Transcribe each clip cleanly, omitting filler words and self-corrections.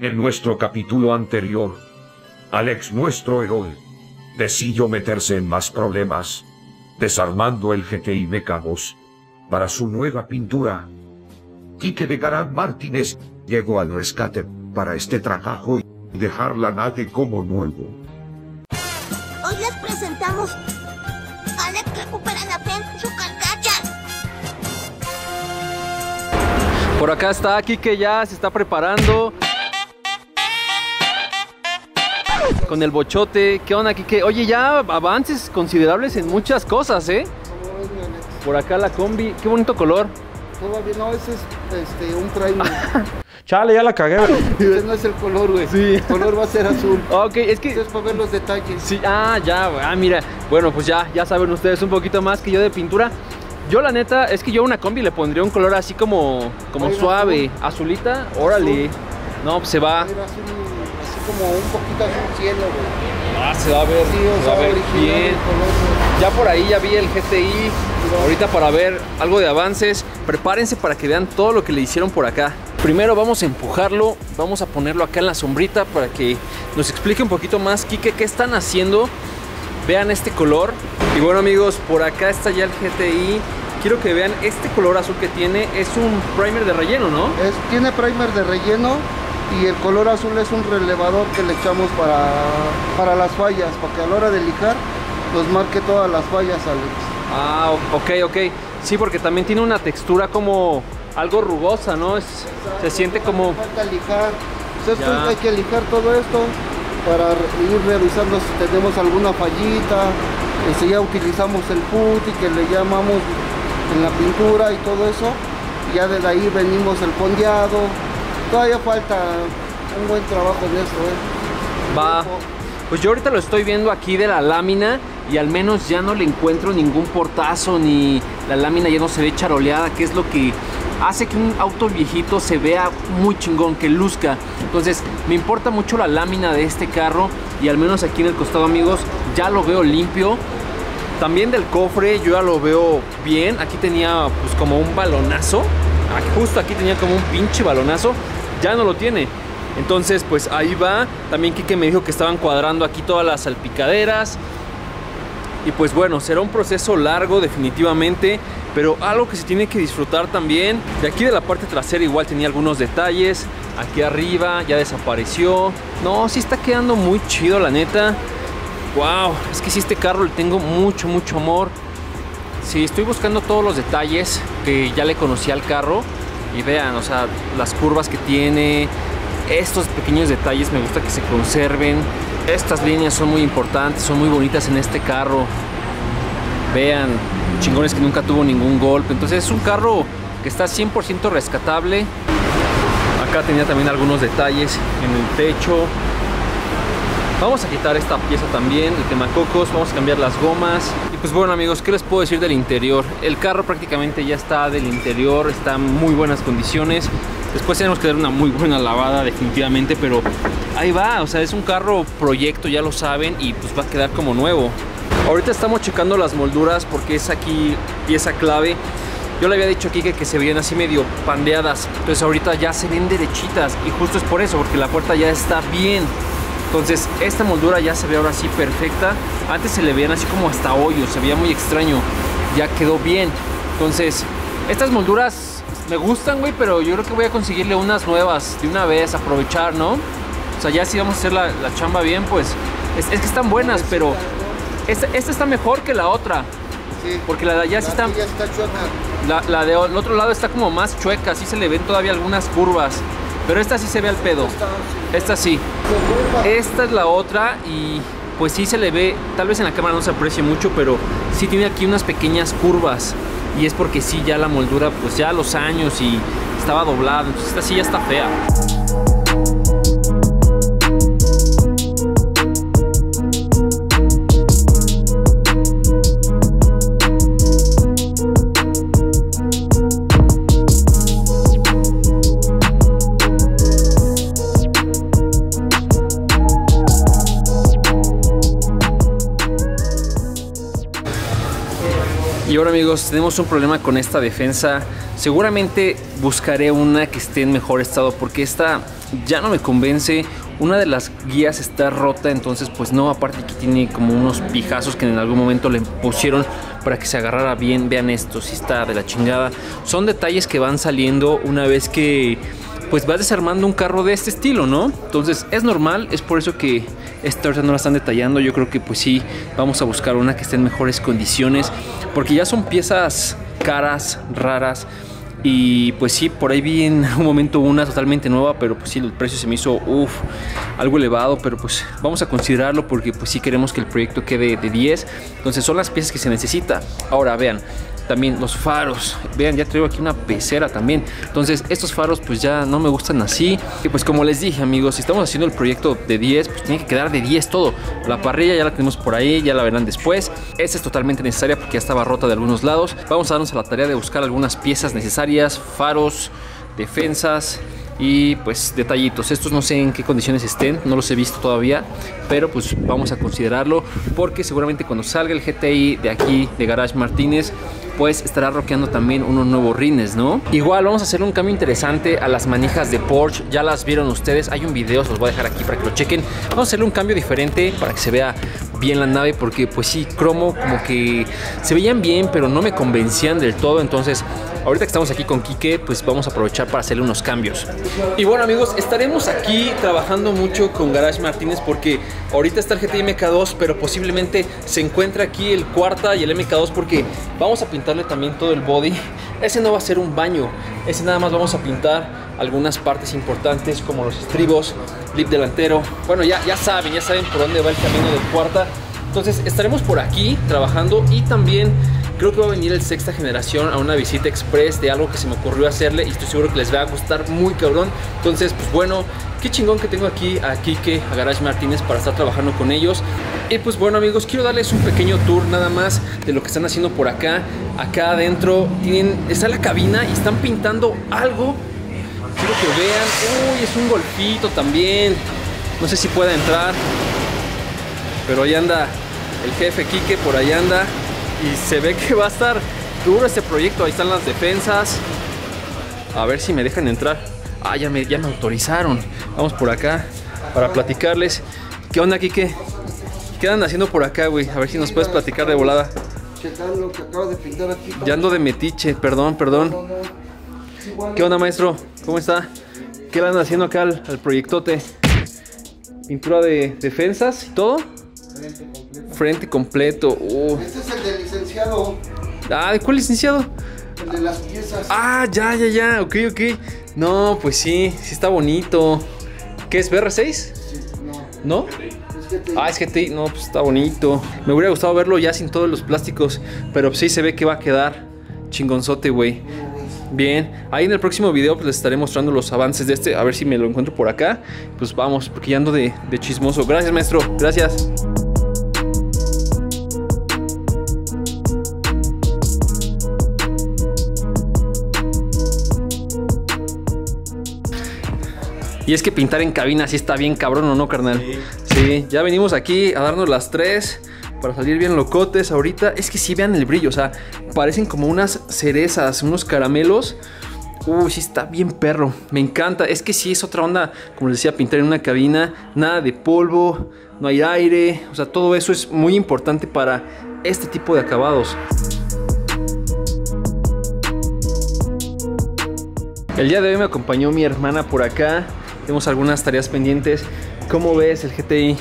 En nuestro capítulo anterior, Alex, nuestro héroe, decidió meterse en más problemas, desarmando el GTI MK2 para su nueva pintura. Quique Garage Martínez llegó al rescate para este trabajo y dejar la nave como nuevo. Hoy les presentamos Alex recupera la pen, su carcacha. Por acá está Quique, ya se está preparando con el bochote. ¿Qué onda, Quique? Oye, ya avances considerables en muchas cosas, ¿eh? Por acá la combi, qué bonito color. Todo bien, no, ese es un trailer. Chale, ya la cagué. Ese no es el color, güey. Sí. El color va a ser azul. Ok, es que... Eso es para ver los detalles. Sí, ah, ya, ah, mira. Bueno, pues ya saben ustedes un poquito más que yo de pintura. Yo la neta, es que yo a una combi le pondría un color así como oiga, suave, azul. Azulita, órale. Azul. No, pues se va... Oiga, como un poquito azul cielo, güey. Ah, se va a ver, sí, se va a ver bien. Color, ya por ahí ya vi el GTI. No. Ahorita para ver algo de avances, prepárense para que vean todo lo que le hicieron por acá. Primero vamos a empujarlo, vamos a ponerlo acá en la sombrita para que nos explique un poquito más, Quique, qué están haciendo. Vean este color. Y bueno, amigos, por acá está ya el GTI. Quiero que vean este color azul que tiene. Es un primer de relleno, ¿no? Tiene primer de relleno. Y el color azul es un relevador que le echamos para las fallas, para que a la hora de lijar nos marque todas las fallas, Alex. Ah, ok. Sí, porque también tiene una textura como algo rugosa, ¿no? Exacto, se siente como... Falta lijar. Pues esto hay que lijar todo esto para ir revisando si tenemos alguna fallita. Si ya utilizamos el putty que le llamamos en la pintura y todo eso. Ya de ahí venimos el fondeado. Todavía falta un buen trabajo en esto, Va. Pues yo ahorita lo estoy viendo aquí de la lámina y al menos ya no le encuentro ningún portazo, ni la lámina ya no se ve charoleada, que es lo que hace que un auto viejito se vea muy chingón, que luzca. Entonces me importa mucho la lámina de este carro y al menos aquí en el costado, amigos, ya lo veo limpio. También del cofre yo ya lo veo bien. Aquí tenía pues como un balonazo. Justo aquí tenía como un pinche balonazo. Ya no lo tiene. Entonces pues ahí va. También Quique me dijo que estaban cuadrando aquí todas las salpicaderas. Y pues bueno, será un proceso largo definitivamente, pero algo que se tiene que disfrutar también. De aquí de la parte trasera igual tenía algunos detalles. Aquí arriba ya desapareció. No, sí está quedando muy chido, la neta. Wow, es que sí, este carro le tengo mucho amor. Sí, estoy buscando todos los detalles que ya le conocí al carro. Y vean, o sea, las curvas que tiene. Estos pequeños detalles me gusta que se conserven. Estas líneas son muy importantes, son muy bonitas en este carro. Vean, chingones que nunca tuvo ningún golpe. Entonces es un carro que está 100% rescatable. Acá tenía también algunos detalles en el techo. Vamos a quitar esta pieza también, el quemacocos, vamos a cambiar las gomas. Y pues bueno, amigos, ¿qué les puedo decir del interior? El carro prácticamente ya está del interior, está en muy buenas condiciones. Después tenemos que dar una muy buena lavada definitivamente, pero ahí va. O sea, es un carro proyecto, ya lo saben, y pues va a quedar como nuevo. Ahorita estamos checando las molduras porque es aquí pieza clave. Yo le había dicho aquí que se veían así medio pandeadas, entonces ahorita ya se ven derechitas y justo es por eso, porque la puerta ya está bien. Entonces esta moldura ya se ve ahora sí perfecta. Antes se le veían así como hasta hoyos, se veía muy extraño. Ya quedó bien. Entonces estas molduras me gustan, güey, pero yo creo que voy a conseguirle unas nuevas de una vez, aprovechar, ¿no? O sea, ya si vamos a hacer la chamba bien, pues es que están buenas, pero esta está mejor que la otra. Sí, porque la de allá sí está... La del otro lado está como más chueca, sí se le ven todavía algunas curvas. Pero esta sí se ve al pedo. Esta sí. Esta es la otra y pues sí se le ve. Tal vez en la cámara no se aprecie mucho, pero sí tiene aquí unas pequeñas curvas. Y es porque sí, ya la moldura, pues ya a los años y estaba doblada. Entonces esta sí ya está fea. Y ahora, amigos, tenemos un problema con esta defensa. Seguramente buscaré una que esté en mejor estado porque esta ya no me convence. Una de las guías está rota, entonces pues no, aparte que tiene como unos pijazos que en algún momento le pusieron para que se agarrara bien. Vean esto, sí está de la chingada. Son detalles que van saliendo una vez que pues vas desarmando un carro de este estilo, ¿no? Entonces es normal, es por eso que esta ahorita no la están detallando. Yo creo que pues sí, vamos a buscar una que esté en mejores condiciones, porque ya son piezas caras, raras. Y pues sí, por ahí vi en un momento una totalmente nueva, pero pues sí, el precio se me hizo algo elevado, pero pues vamos a considerarlo porque pues sí queremos que el proyecto quede de 10. Entonces son las piezas que se necesita. Ahora vean, también los faros. Vean, ya traigo aquí una pecera también. Entonces estos faros pues ya no me gustan así. Y pues como les dije, amigos, si estamos haciendo el proyecto de 10, pues tiene que quedar de 10 todo. La parrilla ya la tenemos por ahí, ya la verán después. Esta es totalmente necesaria porque ya estaba rota de algunos lados. Vamos a darnos a la tarea de buscar algunas piezas necesarias, faros, defensas y pues detallitos. Estos no sé en qué condiciones estén, no los he visto todavía, pero pues vamos a considerarlo porque seguramente cuando salga el GTI de aquí de Garage Martínez pues estará rockeando también unos nuevos rines, ¿no? Igual vamos a hacer un cambio interesante a las manijas de Porsche. Ya las vieron ustedes, hay un video, se los voy a dejar aquí para que lo chequen. Vamos a hacerle un cambio diferente para que se vea bien la nave, porque pues sí, cromo como que se veían bien, pero no me convencían del todo. Entonces ahorita que estamos aquí con Quique, pues vamos a aprovechar para hacerle unos cambios. Y bueno, amigos, estaremos aquí trabajando mucho con Garage Martínez porque ahorita está el GTI MK2, pero posiblemente se encuentra aquí el Cuarta y el MK2 porque vamos a pintarle también todo el body. Ese no va a ser un baño, ese nada más vamos a pintar algunas partes importantes como los estribos, lip delantero. Bueno, ya saben por dónde va el camino del Cuarta. Entonces estaremos por aquí trabajando y también creo que va a venir el Sexta Generación a una visita express de algo que se me ocurrió hacerle y estoy seguro que les va a gustar muy cabrón. Entonces, pues bueno, qué chingón que tengo aquí a Quique, a Garage Martínez, para estar trabajando con ellos. Y pues bueno, amigos, quiero darles un pequeño tour nada más de lo que están haciendo por acá. Acá adentro está la cabina y están pintando algo. Quiero que vean. Uy, es un golfito también. No sé si pueda entrar, pero ahí anda el jefe Quique, por ahí anda. Y se ve que va a estar duro este proyecto. Ahí están las defensas. A ver si me dejan entrar. Ah, ya me autorizaron. Vamos por acá para platicarles. ¿Qué onda, Quique? ¿Qué andan haciendo por acá, güey? A ver si nos puedes platicar de volada. Checando que acabas de pintar aquí. Ya ando de metiche, perdón. ¿Qué onda, maestro? ¿Cómo está? ¿Qué le andan haciendo acá al proyectote? Pintura de defensas y todo. Frente completo. Este es el del licenciado. Ah, ¿de cuál licenciado? El de las piezas. Ah, ya. Ok. No, pues sí, sí está bonito. ¿Qué es? ¿VR6? Sí, no. ¿No? Es GTI. Ah, es GTI. No, pues está bonito. Me hubiera gustado verlo ya sin todos los plásticos, pero sí se ve que va a quedar chingonzote, güey. Bien, ahí en el próximo video pues les estaré mostrando los avances de este. A ver si me lo encuentro por acá. Pues vamos, porque ya ando de chismoso. Gracias, maestro. Gracias. Y es que pintar en cabina sí está bien cabrón, ¿o no, carnal? Sí, ya venimos aquí a darnos las 3 para salir bien locotes ahorita. Es que sí, vean el brillo, o sea, parecen como unas cerezas, unos caramelos. Uy, sí está bien perro, me encanta. Es que sí es otra onda, como les decía, pintar en una cabina. Nada de polvo, no hay aire. O sea, todo eso es muy importante para este tipo de acabados. El día de hoy me acompañó mi hermana por acá. Tenemos algunas tareas pendientes. ¿Cómo ves el GTI?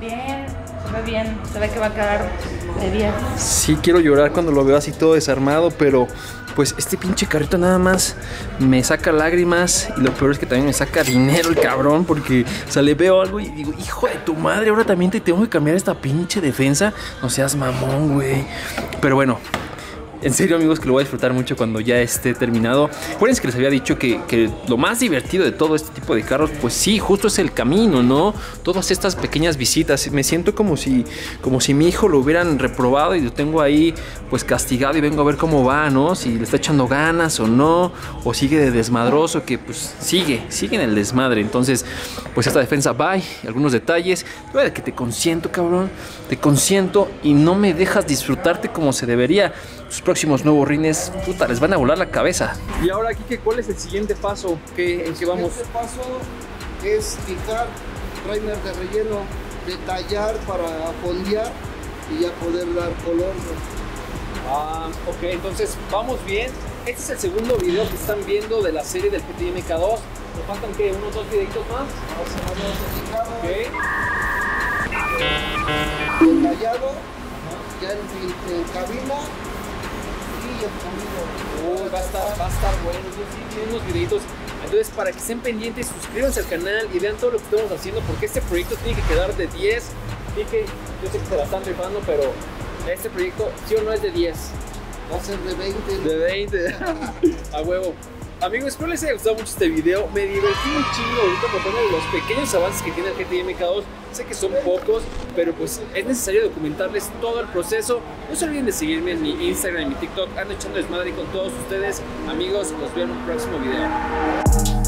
Bien, se ve bien. Se ve que va a quedar de 10. Sí, quiero llorar cuando lo veo así todo desarmado, pero pues este pinche carrito nada más me saca lágrimas. Y lo peor es que también me saca dinero el cabrón, porque o sea, le veo algo y digo, hijo de tu madre, ahora también te tengo que cambiar esta pinche defensa. No seas mamón, güey. Pero bueno. En serio, amigos, que lo voy a disfrutar mucho cuando ya esté terminado. Acuérdense que les había dicho que lo más divertido de todo este tipo de carros, pues sí, justo es el camino, ¿no? Todas estas pequeñas visitas. Me siento como si mi hijo lo hubieran reprobado y lo tengo ahí, pues castigado, y vengo a ver cómo va, ¿no? Si le está echando ganas o no, o sigue de desmadroso, que pues sigue en el desmadre. Entonces, pues esta defensa, bye, algunos detalles. Mira, que te consiento, cabrón, te consiento y no me dejas disfrutarte como se debería. Tus próximos nuevos rines, puta, les van a volar la cabeza. Y ahora, Quique, ¿cuál es el siguiente paso? ¿En qué vamos? Este paso es quitar primer de relleno, detallar para fondear y ya poder dar color. Ah, ok, entonces vamos bien. Este es el segundo video que están viendo de la serie del GTI MK2. Nos faltan que unos dos videitos más. Vamos a detallado, ya en cabina. Va a estar bueno, tienen unos videitos. Entonces, para que estén pendientes, suscríbanse al canal y vean todo lo que estamos haciendo, porque este proyecto tiene que quedar de 10. Y que yo sé que se la están rifando, pero este proyecto, sí o no, es de 10. Va a ser de 20. De 20. A huevo. Amigos, espero les haya gustado mucho este video. Me divertí un chingo ahorita contando los pequeños avances que tiene el GTI MK2. Sé que son pocos, pero pues es necesario documentarles todo el proceso. No se olviden de seguirme en mi Instagram y mi TikTok. Ando echando desmadre con todos ustedes. Amigos, nos vemos en un próximo video.